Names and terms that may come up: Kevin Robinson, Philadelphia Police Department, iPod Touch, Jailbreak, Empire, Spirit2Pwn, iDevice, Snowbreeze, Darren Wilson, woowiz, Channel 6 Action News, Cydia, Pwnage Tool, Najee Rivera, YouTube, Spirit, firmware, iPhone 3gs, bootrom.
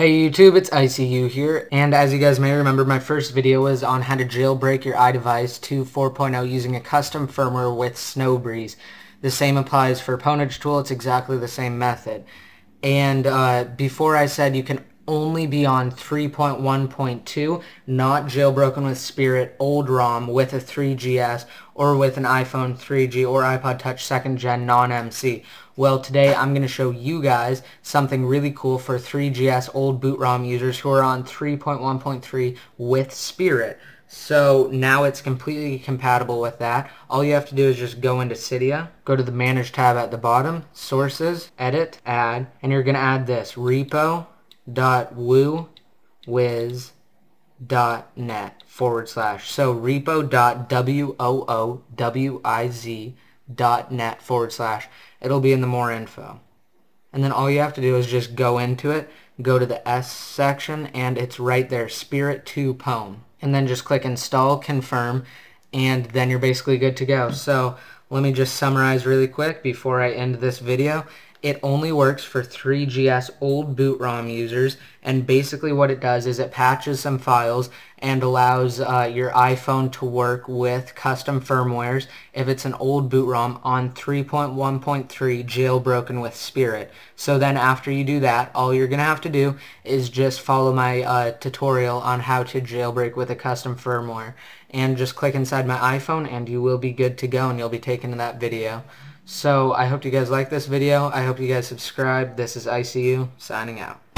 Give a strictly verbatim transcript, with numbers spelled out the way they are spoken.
Hey YouTube, it's I C U here, and as you guys may remember, my first video was on how to jailbreak your iDevice to four point oh using a custom firmware with Snowbreeze. The same applies for Pwnage Tool. It's exactly the same method. And uh, before I said you can only be on three point one point two, not jailbroken with Spirit, old ROM with a three G S, or with an iPhone three G or iPod Touch second gen non M C. Well, today I'm going to show you guys something really cool for three G S old boot ROM users who are on three point one point three with Spirit. So now it's completely compatible with that. All you have to do is just go into Cydia, go to the Manage tab at the bottom, Sources, Edit, Add, and you're going to add this, repo dot woo wiz dot net forward slash. So repo dot woo wiz dot net forward slash. It'll be in the more info. And then all you have to do is just go into it, go to the S section, and it's right there, Spirit two Pwn. And then just click install, confirm, and then you're basically good to go. So let me just summarize really quick before I end this video. It only works for three G S old boot ROM users, and basically what it does is it patches some files and allows uh, your iPhone to work with custom firmwares if it's an old boot ROM on three point one point three jailbroken with Spirit. So then after you do that, all you're going to have to do is just follow my uh, tutorial on how to jailbreak with a custom firmware, and just click inside my iPhone and you will be good to go and you'll be taken to that video. So I hope you guys like this video. I hope you guys subscribe. This is I C U signing out.